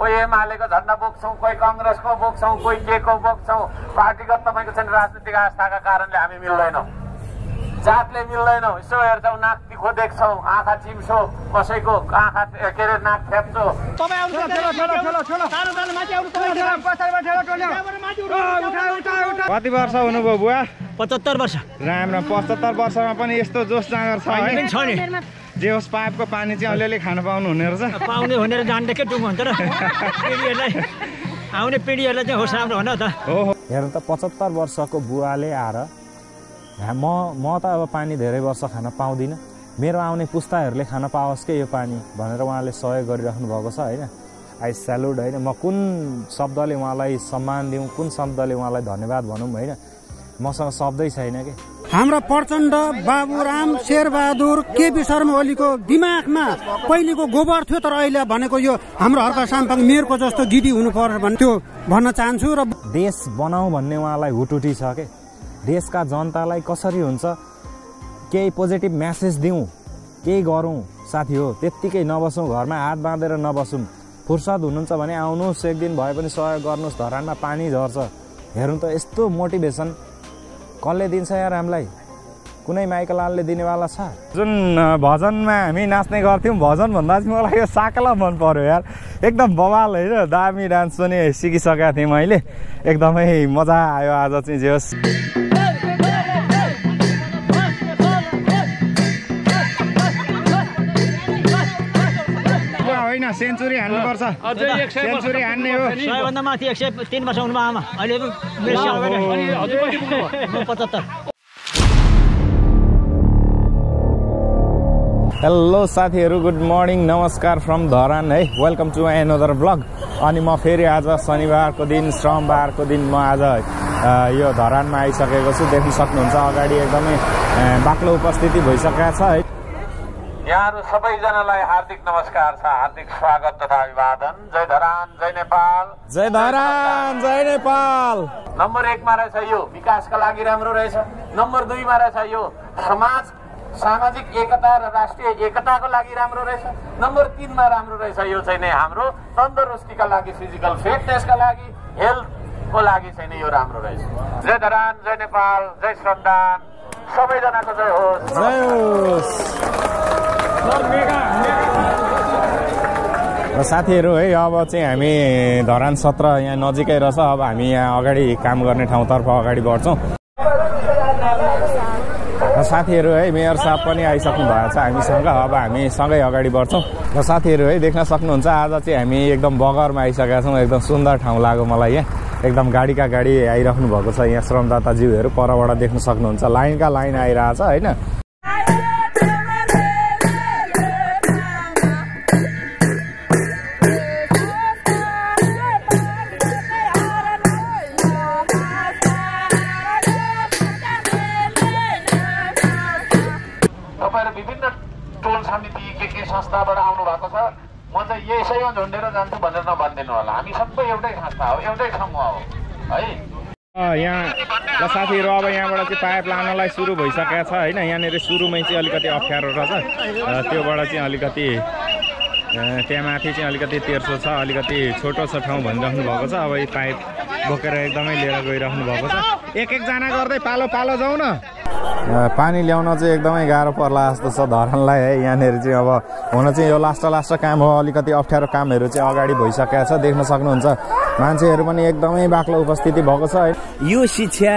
कोई एमाले को झंडा बोक्छौं, कोही कांग्रेस को बोक्छौं, कोही के को बोक्छौं। पार्टीगत तपाईको चाहिँ राजनीतिक आस्थाका कारणले हामी मिल्दैनौं, जातले मिल्दैनौं। यसो हेर्छौं नाक तिखो देख्छौं, आँखा चिम्सो, कसैको आँखा के रे नाक थ्याप्छौ। तपाई आउनु ठेलो ठेलो ठेलो ठेलो सानो सानो माथि आउनु, तपाईँ पछाडीबाट ठेलो ठेलो उठा उठा उठा। कति वर्ष हुनुभयो बुवा? 75 वर्ष। राम्रो, 75 वर्षमा पनि यस्तो जोश जाँगर छ है। जे होस् पाइपको पानी चाहिँ अलिअलि खान पाउनुहुने रहेछ, पाउने हुने र जान्दै के टुङ्गो हुन्छ र। पिढीहरुलाई आउने पिढीहरुलाई चाहिँ होस् राम्रो हैन त। हो हेर त 75 वर्षको बुवाले आएर म त अब पानी धेरै वर्ष खान पाउँदिन, मेरो आउने पुस्ताहरुले खान पाओस् के यो पानी भनेर उहाँले सहयोग गरिराख्नु भएको छ हैन। आई सल्युट हैन। म कुन शब्दले उहाँलाई सम्मान दिउँ, कुन शब्दले उहाँलाई धन्यवाद भनौँ हैन, मसँग शब्दै छैन के। हाम्रा प्रचण्ड, बाबुराम, शेरबहादुर, केपी शर्मा ओलीको दिमागमा पहिलेको गोबर थियो, तर अहिले भनेको यो हाम्रो हर्का साम्पाङ मेयरको जस्तो दिदी हुनुपर्छ भन्ने त्यो भन्न चाहन्छु। र देश बनाऊ भन्ने उहाँलाई हुटुटी छ के। देशका जनतालाई कसरी हुन्छ केही पोजिटिभ मेसेज दिउँ, केही गरौँ साथी हो। त्यतिकै नबसौँ, घरमा हात बाँधेर नबसौँ। फुर्सद हुनुहुन्छ भने आउनुहोस्, एक दिन भए पनि सहयोग गर्नुहोस्। धरानमा पानी झर्छ, हेरौँ त। यस्तो मोटिभेसन कसले दिन्छ यार? हामीलाई कुनै माइकलालले दिनेवाला छ। जुन भजनमा हामी नाच्ने गर्थ्यौँ, भजन भन्दा चाहिँ मलाई यो साकला मन पर्यो यार। एकदम बवाल होइन, दामी डान्स पनि सिकिसकेको थिएँ मैले। एकदमै मजा आयो आज चाहिँ। जे होस् होइन, सेन्चुरी हान्नुपर्छ, सेन्चुरी हान्ने हो। 100 भन्दा माथि 103 वर्ष हुनुभयो आमा, अहिले पनि 75। हेलो साथीहरु, गुड मर्निङ, नमस्कार फ्रम धरान है। Welcome to my another blog. अनि म फेरि आज शनिबारको दिन, सोमबारको दिन म आज यो धरानमा आइसकेको छु। देख्न सक्नुहुन्छ अगाडि एकदमै बाक्लो उपस्थिति भइसकेको छ है। यहाँहरु सबैजनालाई हार्दिक नमस्कार छ, हार्दिक स्वागत तथा अभिवादन। जय धरान, जय नेपाल। जय धरान, जय नेपाल। नम्बर 1 मा रहेछ यो विकासका लागि राम्रो रहेछ। नम्बर 2 मा रहेछ यो समाज सामाजिक एकता र राष्ट्रिय एकताको लागि राम्रो रहेछ। नम्बर 3 मा राम्रो रहेछ यो चाहिँ नि हाम्रो तन्दुरुस्तीका लागि, फिजिकल फिटनेसका लागि, हेल्थको लागि चाहिँ नि यो राम्रो रहेछ। जय धरान, जय नेपाल, जय श्रमदान, सबैजनाको जय होस्। जय होस्। र साथीहरु है, अब चाहिँ हामी धरान 17 यहाँ नजिकै रहेछ। अब हामी यहाँ अगाडि काम गर्ने ठाउँतर्फ अगाडि बढ्छौँ। र साथीहरु है, मेयर साहब पनि आइसक्नु भएको छ हामीसँग। अब हामी सँगै अगाडि बढ्छौँ। र साथीहरु है, देख्न सक्नुहुन्छ आज चाहिँ हामी एकदम बगरमा आइसकेका छौँ। एकदम सुन्दर ठाउँ लाग्यो मलाई यहाँ। एकदम गाडीका गाडी आइराख्नु भएको छ यहाँ। श्रमदाताज्यूहरू परबाट देख्न सक्नुहुन्छ, लाइनका लाइन आइरहेछ हैन। यहाँ साथीहरु अब यहाँबाट चाहिँ पाइप लानलाई सुरु भइसकेको छ हैन। यहाँनिर सुरुमै चाहिँ अलिकति अप्ठ्यारो रहेछ, त्योबाट चाहिँ अलिकति त्यहाँ माथि चाहिँ अलिकति तेर्सो छ, अलिकति छोटो छ ठाउँ भनिराख्नु भएको छ। अब यो पाइप बोकेर एकदमै लिएर गइराख्नु भएको छ। एक एकजना गर्दै पालो पालो जाउँ न। पानी ल्याउन चाहिँ एकदमै गाह्रो पर्ला जस्तो छ धरानलाई है। यहाँनिर चाहिँ अब हुन चाहिँ यो लास्ट काम हो, अलिकति अप्ठ्यारो कामहरू चाहिँ अगाडि भइसकेको छ। देख्न सक्नुहुन्छ मान्छेहरू पनि एकदमै बाक्लो उपस्थिति भएको छ है। यो शिक्षा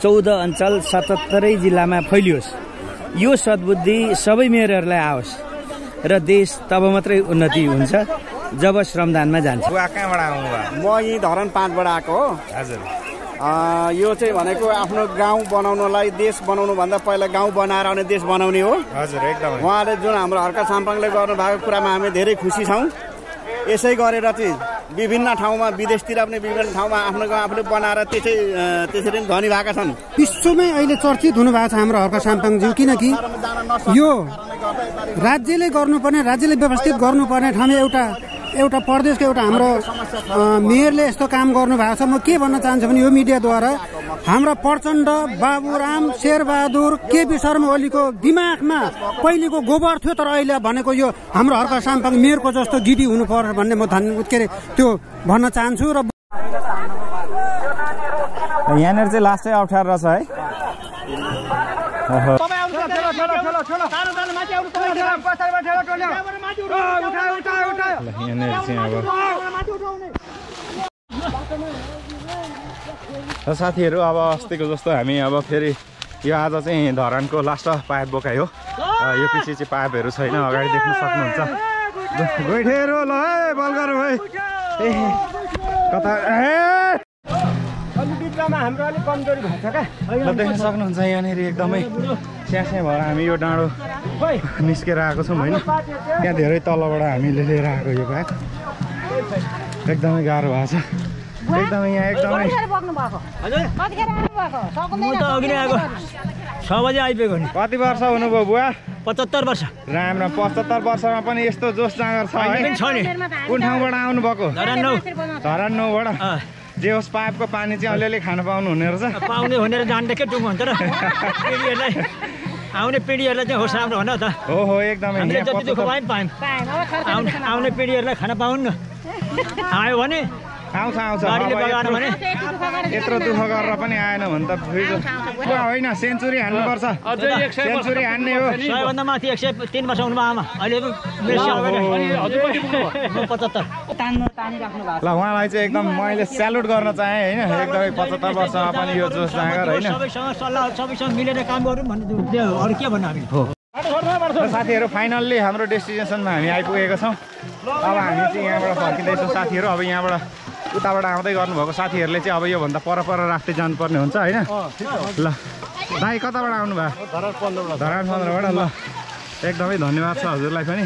14 अञ्चल 77 जिल्लामा फैलियोस्, यो सद्बुद्धि सबै मेयरहरूलाई आओस् र देश तब मात्रै उन्नति हुन्छ जब श्रमदानमा जान्छ। बुवा कहाँबाट आउनु भयो? म यही धरान 5बाट आएको हो हजुर। यो चाहिँ भनेको आफ्नो गाउँ बनाउनलाई देश बनाउनु भन्दा पहिला गाउँ बनाएर अनि देश बनाउने हो हजुर। एकदमै उहाँले जुन हाम्रो हर्का साम्पाङले गर्नु भएको कुरामा हामी धेरै खुसी छौँ। यसै गरेर चाहिँ विभिन्न ठाउँमा, विदेशतिर पनि विभिन्न ठाउँमा आफ्नो गाउँ आफूले बनाएर त्यसरी नै धनी भएका छन्। विश्वमै अहिले चर्चित हुनुभएको छ हाम्रो हर्का साम्पाङज्यू, किनकि यो राज्यले गर्नुपर्ने, राज्यले व्यवस्थित गर्नुपर्ने ठाउँमा एउटा एउटा प्रदेश के एउटा हाम्रो मेयरले यस्तो काम गर्नु भएको छ। म के भन्न चाहन्छु भने यो मिडिया द्वारा हाम्रो प्रचण्ड बाबुराम शेरबहादुर केपी शर्मा ओलीको दिमागमा पहिलेको गोबर थियो, तर अहिले भनेको यो हाम्रो हर्का साम्पाङ मेयरको जस्तो गिडी हुनुपर्छ भन्ने म त्यो भन्न चाहन्छु। र यहाँनेर चाहिँ लास्टै अप्ठ्यारो रहेछ है। साथीहरु, अब अस्तिको जस्तो हामी अब फेरि यो आज चाहिँ धरानको लास्ट पाइप बोकाइ हो। यो पछि चाहिँ पाइपहरु छैन, अगाडि देख्न सक्नुहुन्छ। गोइठेरो ल है बलगरु है कता ए हाम्रो अलि कमजोरी भएको छ क्या, देख्न सक्नुहुन्छ। यहाँनिर एकदमै स्यास्या भएर हामी यो डाँडो निस्केर आएको छौँ होइन। त्यहाँ धेरै तलबाट हामीले लिएर आएको यो बाघ एकदमै गाह्रो भएको छ। एकदमै यहाँ एकदमै छ बजी आइपुगेको नि। कति वर्ष हुनुभयो बुवा? 75 वर्ष। राम्रो, 75 वर्षमा पनि यस्तो जोस जाँगर छ नि। कुन ठाउँबाट आउनु भएको? धरान 9बाट। जे होस् पाइपको पानी चाहिँ अलिअलि खान पाउनुहुने रहेछ। पाउने हुनेर जान्दै के टुङ्गो हुन्छ र पिँढीहरूलाई, आउने पिँढीहरूलाई चाहिँ होस् राम्रो हो न त। हो हो एकदमै, आउने पिँढीहरूलाई खान पाउनु आयो भने आउँछ आउँछ यत्रो दुःख गरेर पनि आएन भने त होइन। सेन्चुरी हान्नुपर्छ, सेन्चुरी हान्ने हो। 100 भन्दा माथि 103 वर्ष हुनुभयो आमा, अहिले 75। ल उहाँलाई चाहिँ एकदम मैले स्यालुट गर्न चाहे होइन। एकदमै 75 वर्षमा पनि यो जोस जाँगर होइन। सबैसँग सल्लाह, सबैसँग मिलेर काम गरौँ भन्ने अरू के भन्नु हामी। साथीहरु, फाइनल्ली हाम्रो डेस्टिनेसनमा हामी आइपुगेका छौँ। अब हामी चाहिँ यहाँबाट फर्किँदैछौँ साथीहरु। अब यहाँबाट उताबाट आउँदै गर्नुभएको साथीहरूले चाहिँ अब योभन्दा पर राख्दै जानुपर्ने हुन्छ होइन। ल भाइ कताबाट आउनुभयो? धरान 15बाट। ल एकदमै धन्यवाद छ हजुरलाई पनि।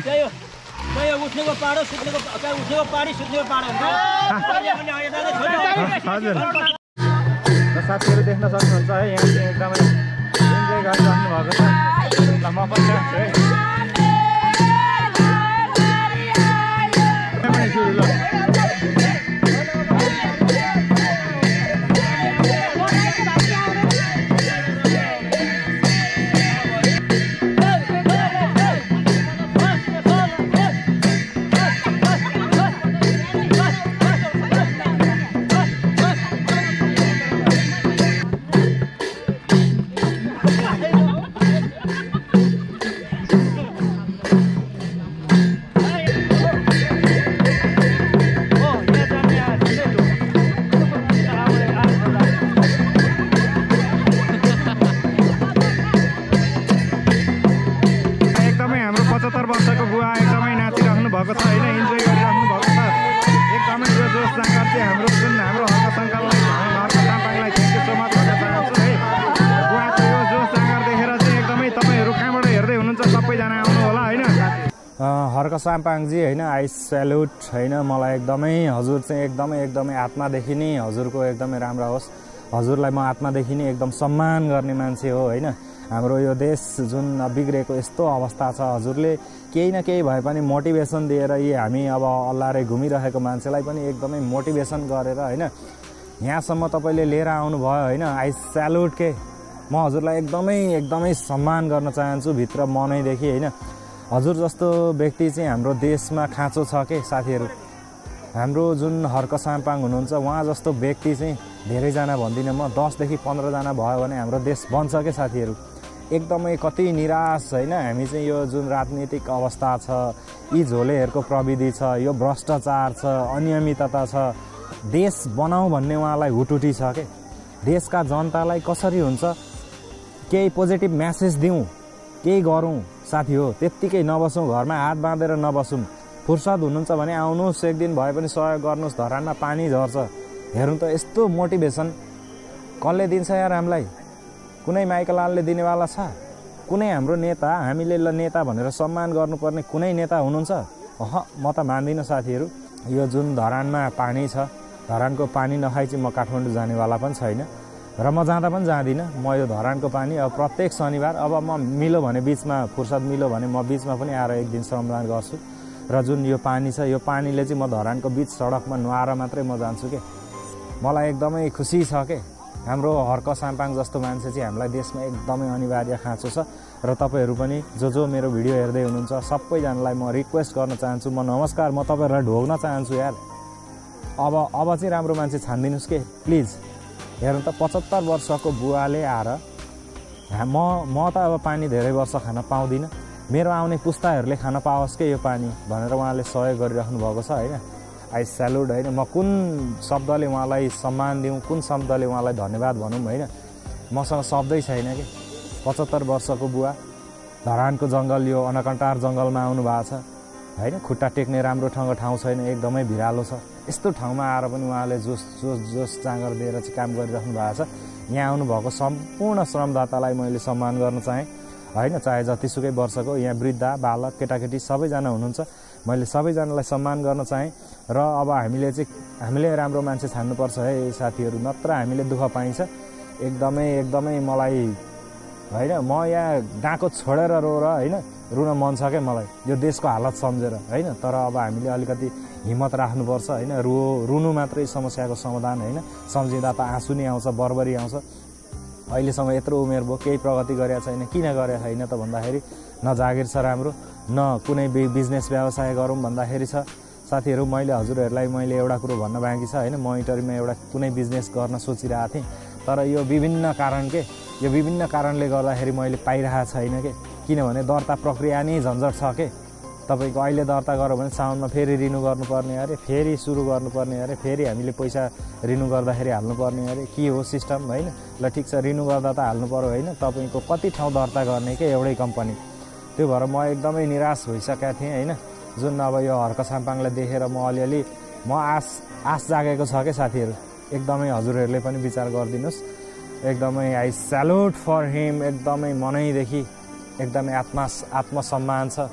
साथीहरू देख्न सक्नुहुन्छ है, यहाँ चाहिँ एकदमै इन्जोय गरिरहनु भएको छ। ल म पनि राख्छु है। हर्का साम्पाङजी हैन, आई सैल्यूट हैन। मलाई एकदमै हजुर चाहिँ एकदमै आत्मादेखि नै हजुरको एकदमै राम्रो होस्। हजुरलाई म आत्मादेखि नै एकदम सम्मान गर्ने मान्छे हो हैन। हाम्रो यो देश जुन बिग्रेको यस्तो अवस्था छ, हजुरले केही न केही भए पनि मोटिभेसन दिएर यी हामी अब अल्लाहरै घुमिरहेको मान्छेलाई पनि एकदमै मोटिभेसन गरेर हैन यहाँसम्म तपाईले लिएर आउनु भयो हैन। आई सैल्यूट के। म हजुरलाई एकदमै सम्मान गर्न चाहन्छु भित्र मनैदेखि हैन। हजुर जस्तो व्यक्ति चाहिँ हाम्रो देशमा खाँचो छ के साथीहरु। हाम्रो जुन हर्का साम्पाङ हुनुहुन्छ उहाँ जस्तो व्यक्ति चाहिँ धेरैजना भन्दिनँ म, 10 देखि 15 जना भयो भने हाम्रो देश बन्छ के साथीहरु। एकदमै कति निराश हैन हामी चाहिँ। यो जुन राजनीतिक अवस्था छ, यी झोलेहरुको प्रविधि छ, यो भ्रष्टाचार छ, अनियमितता छ, देश बनाऊ भन्ने उहाँलाई हुटुटी छ के। देशका जनतालाई कसरी हुन्छ केही पोजिटिभ मेसेज दिउँ, केही गरौँ साथी हो। त्यतिकै नबसौँ, घरमा हात बाँधेर नबसौँ। फुर्सद हुनुहुन्छ भने आउनुहोस्, एक दिन भए पनि सहयोग गर्नुहोस्। धरानमा पानी झर्छ, हेरौँ त। यस्तो मोटिभेसन कसले दिन्छ यार? हामीलाई कुनै माइकलालले दिनेवाला छ? कुनै हाम्रो नेता हामीले ल नेता भनेर सम्मान गर्नुपर्ने कुनै नेता हुनुहुन्छ? अह, म त मान्दिनँ साथीहरू। यो जुन धरानमा पानी छ, धरानको पानी नखाइ चाहिँ म काठमाडौँ जानेवाला पनि छैन र म जाँदा पनि जाँदिनँ। म यो धरानको पानी अब प्रत्येक शनिबार, अब म मिलो भने बीचमा फुर्सद मिलो भने म बीचमा पनि आएर एक दिन श्रमदान गर्छु। र जुन यो पानी छ यो पानीले चाहिँ म धरानको बीच सडकमा नुहाएर मात्रै म जान्छु के। मलाई एकदमै खुसी छ के हाम्रो हर्क साम्पाङ जस्तो मान्छे चाहिँ हामीलाई देशमा एकदमै अनिवार्य खाँचो छ र तपाईहरु पनि जो जो मेरो भिडियो हेर्दै हुनुहुन्छ सबैजनालाई म रिक्वेस्ट गर्न चाहन्छु, म नमस्कार, म तपाईहरुलाई ढोग्न चाहन्छु यार। अब चाहिँ राम्रो मान्छे छान्दिनुस् के प्लिज। हेर्नु त 75 वर्षको बुवाले आएर म त अब पानी धेरै वर्ष खान पाउँदिन, मेरो आउने पुस्ताहरूले खान पाओस् के यो पानी भनेर उहाँले सहयोग गरिराख्नु भएको छ हैन। आई सैल्यूट हैन, म कुन शब्दले उहाँलाई सम्मान दिउँ, कुन शब्दले उहाँलाई धन्यवाद भनौं हैन, मसँग शब्दै छैन के। 75 वर्षको बुवा धरानको जंगल यो अनकन्टार जंगलमा आउनु भएको छ हैन, खुट्टा टेक्ने राम्रो ठाउँ छैन, एकदमै भिरालो छ। यस्तो ठाउँमा आएर पनि उहाँले जोस चांगर दिएर चाहिँ काम गरिराख्नु भएको छ। यहाँ आउनु भएको सम्पूर्ण श्रमदातालाई मैले सम्मान गर्न चाहे हैन, चाहे जतिसुकै वर्षको, यहाँ वृद्ध बालक केटाकेटी सबैजना हुनुहुन्छ, मैले सबैजनालाई सम्मान गर्न चाहे। र अब हामीले राम्रो मान्छे छान्नु पर्छ है साथीहरु, नत्र हामीले दुःख पाइन्छ। एकदमै मलाई हैन म यहाँ डाको छोडेर रोएर हैन रुन मन छ के मलाई यो देशको हालत सम्झेर हैन। तर अब हामीले अलिकति हिम्मत राख्नु पर्छ हैन, रुनु मात्रै समस्याको समाधान हैन। सम्झिँदा त आँसु नै आउँछ, बर्बरी आउँछ। अहिलेसम्म यत्रो उमेर भयो केही प्रगति गरेको छैन, किन गरेको छैन त भन्दाखेरि न जागिर छ राम्रो, न कुनै बिजनेस व्यवसाय गरौँ भन्दाखेरि छ। साथीहरु मैले हजुरहरुलाई मैले एउटा कुरा भन्न बाँकी छ हैन, म इन्टरभ्युमा एउटा कुनै बिजनेस गर्न सोचिरहेको थिए तर यो विभिन्न कारण के, यो विभिन्न कारणले गर्दाखेरि मैले पाइरहेको छैन के। किनभने दर्ता प्रक्रिया नै झन्झट छ के। तपाईको अहिले दर्ता गर्यो भने साउनमा फेरि रिन्यु गर्नुपर्ने अरे, फेरि सुरु गर्नुपर्ने अरे, फेरि हामीले पैसा रिन्यु गर्दाखेरि हाल्नुपर्ने अरे, के हो सिस्टम हैन। ल ठीक छ, रिन्यु गर्दा त हाल्नु पर्यो हैन, तपाईको कति ठाउँ दर्ता गर्ने के एउटै कम्पनी। त्यो भएर म एकदमै निराश भइसकेको थिए हैन। जुन अब यो हर्क साम्पाङलाई देखेर म अलिअलि म आश जागेको छ के साथीहरु, एकदमै हजुरहरुले पनि विचार गर्दिनुस्। एकदमै आई सैल्यूट फर हिम, एकदमै मनैदेखि एकदमै आत्मसम्मान छ।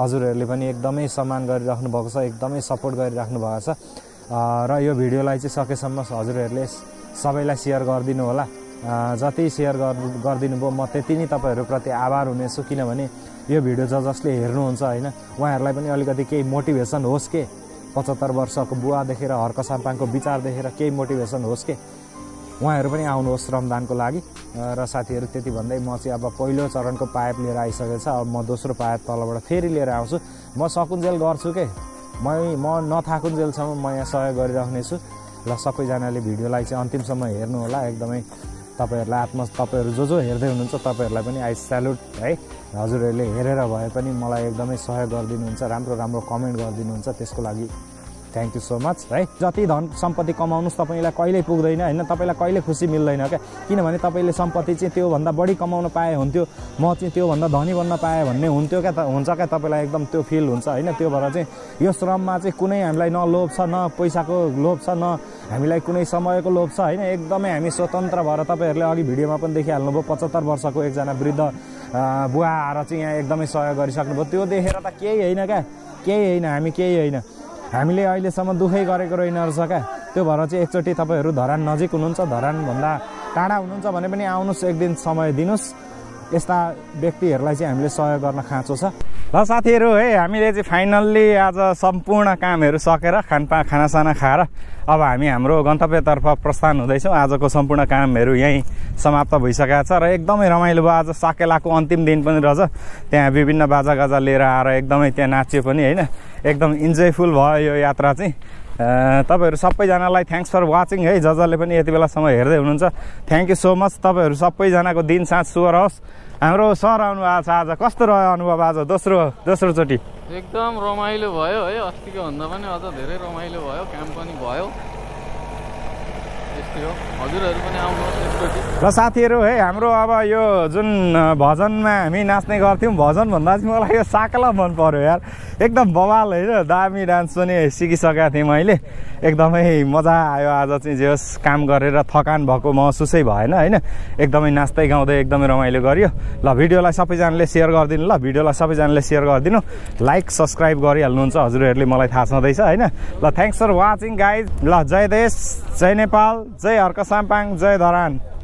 हजुरहरुले पनि एकदमै सम्मान गरिराख्नु भएको छ, एकदमै सपोर्ट गरिराख्नु भएको छ। र यो भिडियोलाई चाहिँ सकेसम्म हजुरहरुले सबैलाई शेयर गरिदिनु होला। जति शेयर गरिदिनु भो म त्यति नै तपाईहरुप्रति आभार हुनेछु। किनभने यो भिडियो जसले हेर्नुहुन्छ हैन उहाँहरुलाई पनि अलिकति केही मोटिभेसन होस् के। 75 वर्षको बुवा देखेर हर्क साम्पाङको विचार देखेर केही मोटिभेसन होस् के। उहाँहरु पनि आउनुहोस् श्रमदानको लागि। र साथीहरु त्यति भन्दै म चाहिँ अब पहिलो चरणको पाइप लिएर आइसकेछ, अब म दोस्रो पाइप तलबाट फेरि लिएर आउँछु। म सकुन्जेल गर्छु के, म नथाकुन्जेलसम्म म यहाँ सहयोग गरिराख्ने छु। ल सबैजनाले भिडियोलाई चाहिँ अन्तिमसम्म हेर्नु होला। एकदमै तपाईहरुलाई तपाईहरु जो जो हेर्दै हुनुहुन्छ तपाईहरुलाई पनि आई सैल्यूट है। हजुरहरुले हेरेर भए पनि मलाई एकदमै सहयोग गरिदिनुहुन्छ, राम्रो कमेन्ट गरिदिनुहुन्छ, त्यसको लागि थ्याङ्क यू सो मच है। जति धन सम्पत्ति कमाउनुस् तपाईलाई कहिल्यै पुग्दैन हैन, तपाईलाई कहिल्यै खुसी मिल्दैन के। किनभने तपाईले सम्पत्ति चाहिँ त्यो भन्दा बढी कमाउन पाए हुन्थ्यो, म चाहिँ त्यो भन्दा धनी बन्न पाए भन्ने हुन्थ्यो के, त हुन्छ के तपाईलाई एकदम त्यो फिल हुन्छ हैन। त्यो भएर चाहिँ यो श्रममा चाहिँ कुनै हामीलाई न लोभ छ, न पैसाको लोभ छ, न हामीलाई कुनै समयको लोभ छ हैन। एकदमै हामी स्वतन्त्र भएर तपाईहरुले अघि भिडियोमा पनि देखिहाल्नु भयो 75 वर्षको एकजना वृद्ध बुवा आएर चाहिँ यहाँ एकदमै सहयोग गरिसक्नु भयो। त्यो देखेर त केही हैन के, केही हैन, हामी केही हैन, हामीले अहिलेसम्म दुखै गरेको रहेन रहेछ क्या। त्यो भएर चाहिँ एकचोटी तपाईहरु धरान नजिक हुनुहुन्छ, धरानभन्दा टाढा हुनुहुन्छ भने पनि आउनुस्, एक दिन समय दिनुस्। यस्ता व्यक्तिहरुलाई चाहिँ हामीले सहयोग गर्न खाँचो छ। ल साथीहरु है, हामीले चाहिँ फाइनल्ली आज सम्पूर्ण कामहरु सकेर खानासाना खाएर अब हामी हाम्रो गन्तव्यतर्फ प्रस्थान हुँदैछौं। आजको सम्पूर्ण कामहरु यही समाप्त भइसकेको छ र एकदमै रमाइलो भयो। आज साकेलाको अन्तिम दिन पनि रहेछ, त्यहाँ विभिन्न बाजागाजा लिएर आएर एकदमै त्यहाँ नाच्यो पनि हैन, एकदम इन्जोयफुल भयो यो यात्रा चाहिँ। तपाईहरु सबैजनालाई थ्याङ्क्स फर वाचिङ है, जजले पनि यति बेलासम्म हेर्दै हुनुहुन्छ थ्याङ्क यू सो मच। तपाईहरु सबैजनाको दिन साँझ शुभ रहोस्। हाम्रो सर आउनु भएको छ, आज कस्तो रह्यो अनुभव आज दोस्रो चोटी? एकदम रमाइलो भयो है, अस्तिको भन्दा पनि अझ धेरै रमाइलो भयो, काम पनि भयो। र साथीहरु है, हाम्रो अब यो जुन भजनमा हामी नाच्ने गर्थ्यौं, भजन भन्दा चाहिँ मलाई यो साकेला मन पर्यो यार, एकदम बवाल हैन। दामी डान्स पनि सिकिसकेको थिएँ मैले, एकदमै मजा आयो। आज चाहिँ जे होस् काम गरेर थकान भएको महसुसै भएन हैन, एकदमै नाच्दै गाउँदै एकदमै रमाइलो गरियो। ल भिडियोलाई सबैजनाले सेयर गरिदिनु, ल भिडियोलाई सबैजनाले सेयर गरिदिनु, लाइक सब्स्क्राइब गरिहाल्नुहुन्छ हजुरहरुले मलाई थाहा छँदैछ हैन। ल थ्याङ्क्स फर वाचिङ गाइज। ल जय देश, जय नेपाल, जय हर्क साम्पाङ, जय धरान।